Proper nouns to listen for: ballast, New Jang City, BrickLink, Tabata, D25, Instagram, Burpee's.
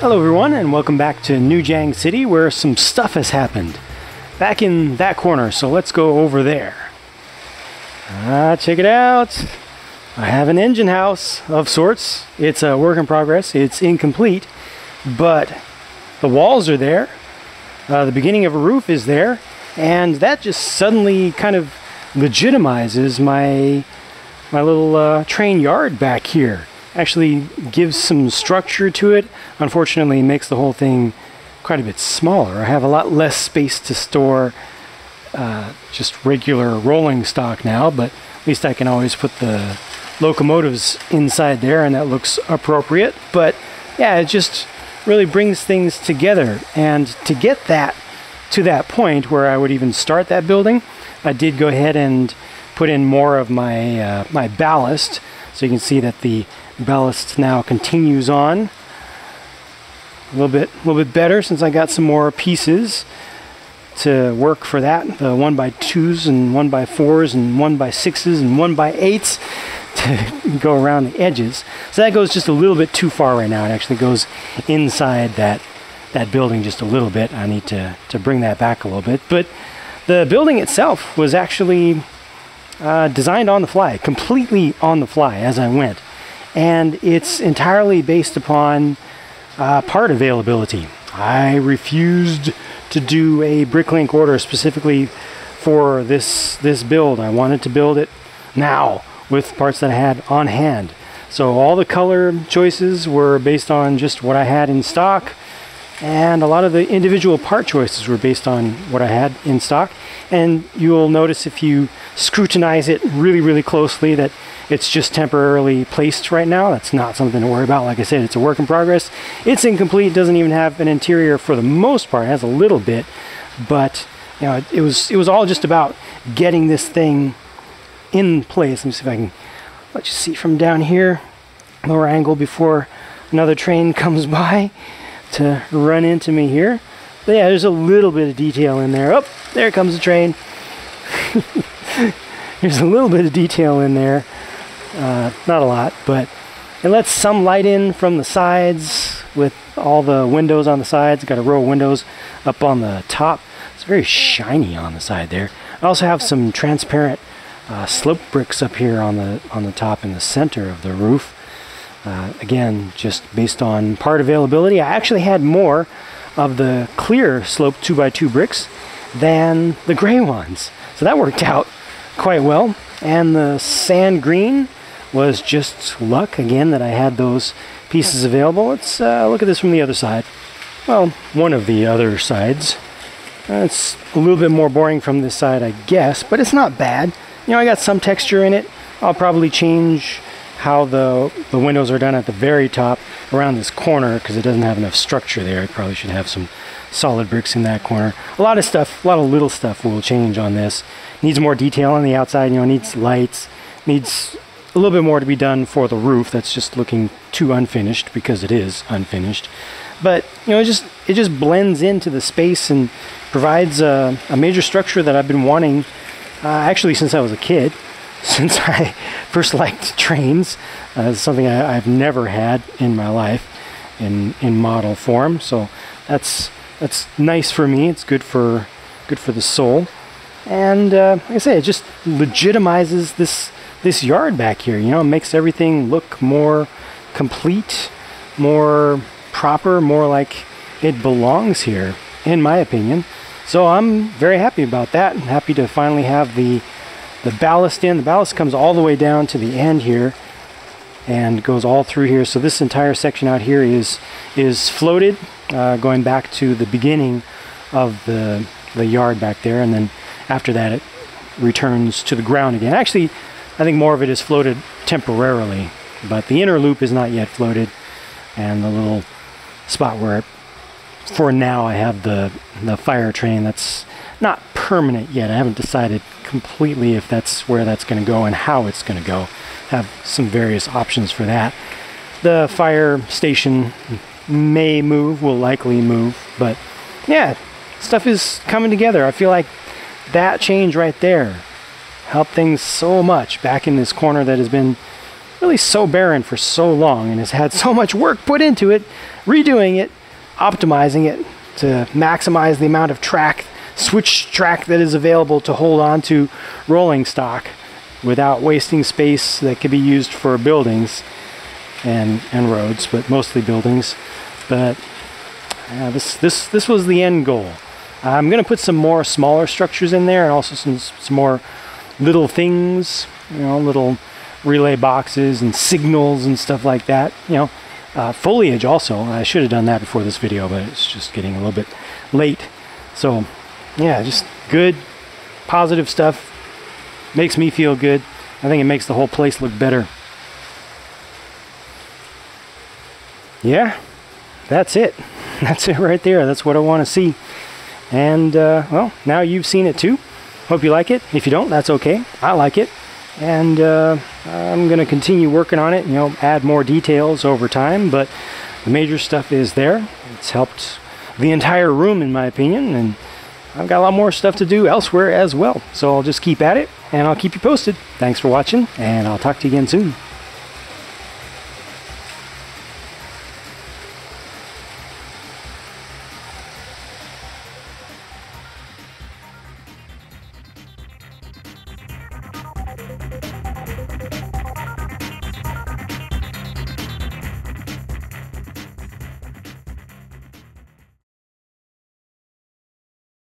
Hello everyone, and welcome back to New Jang City, where some stuff has happened. Back in that corner, so let's go over there. Check it out. I have an engine house of sorts. It's a work in progress. It's incomplete, but the walls are there. The beginning of a roof is there, and that just suddenly kind of legitimizes my little train yard back here. Actually gives some structure to it. Unfortunately, it makes the whole thing quite a bit smaller. I have a lot less space to store just regular rolling stock now, but at least I can always put the locomotives inside there, and that looks appropriate. But yeah, it just really brings things together. And to get that to that point where I would even start that building, I did go ahead and put in more of my my ballast. So you can see that the ballast now continues on a little bit better, since I got some more pieces to work for that. The 1x2s and 1x4s and 1x6s and 1x8s to go around the edges. So that goes just a little bit too far right now. It actually goes inside that building just a little bit. I need to bring that back a little bit. But the building itself was actually designed on the fly, completely on the fly as I went. And it's entirely based upon part availability. I refused to do a BrickLink order specifically for this build. I wanted to build it now with parts that I had on hand. So all the color choices were based on just what I had in stock, and a lot of the individual part choices were based on what I had in stock. And you'll notice if you scrutinize it really, really closely that it's just temporarily placed right now. That's not something to worry about. Like I said, it's a work in progress. It's incomplete. It doesn't even have an interior for the most part. It has a little bit, but you know, it was all just about getting this thing in place. Let me see if I can let you see from down here, lower angle before another train comes by to run into me here. But yeah, there's a little bit of detail in there. Oh, there comes the train. There's a little bit of detail in there. Not a lot, but it lets some light in from the sides with all the windows on the sides. Got a row of windows up on the top. It's very shiny on the side there. I also have some transparent slope bricks up here on the top in the center of the roof. Again, just based on part availability. I actually had more of the clear slope 2x2 bricks than the gray ones, so that worked out quite well. And the sand green was just luck again that I had those pieces available. Let's look at this from the other side. Well, one of the other sides. It's a little bit more boring from this side, I guess, but it's not bad. You know, I got some texture in it. I'll probably change how the windows are done at the very top around this corner, because it doesn't have enough structure there. It probably should have some solid bricks in that corner. A lot of stuff, a lot of little stuff will change on this. Needs more detail on the outside, you know, needs lights, needs a little bit more to be done for the roof. That's just looking too unfinished, because it is unfinished. But, you know, it just blends into the space and provides a major structure that I've been wanting actually since I was a kid. Since I first liked trains, something I've never had in my life in model form. So that's nice for me. It's good for the soul. And like I say, it just legitimizes this yard back here. You know, it makes everything look more complete, more proper, more like it belongs here, in my opinion. So I'm very happy about that. I'm happy to finally have the ballast in. The ballast comes all the way down to the end here and goes all through here. So this entire section out here is floated, going back to the beginning of the yard back there, and then after that it returns to the ground again. Actually, I think more of it is floated temporarily, but the inner loop is not yet floated, and the little spot where for now I have the fire train, that's not permanent yet. I haven't decided completely if that's where that's going to go and how it's going to go. Have some various options for that. The fire station may move, will likely move, but yeah, stuff is coming together. I feel like that change right there helped things so much back in this corner that has been really so barren for so long and has had so much work put into it, redoing it, optimizing it to maximize the amount of switch track that is available to hold on to rolling stock without wasting space that could be used for buildings and roads, but mostly buildings. But this was the end goal. I'm going to put some more smaller structures in there, and also some more little things, you know, little relay boxes and signals and stuff like that, you know. Foliage also. I should have done that before this video, but it's just getting a little bit late. So yeah, just good, positive stuff. Makes me feel good. I think it makes the whole place look better. Yeah, that's it. That's it right there. That's what I want to see. And well, now you've seen it too. Hope you like it. If you don't, that's okay. I like it. And I'm going to continue working on it, you know, add more details over time, but the major stuff is there. It's helped the entire room, in my opinion, and I've got a lot more stuff to do elsewhere as well. So I'll just keep at it, and I'll keep you posted. Thanks for watching, and I'll talk to you again soon.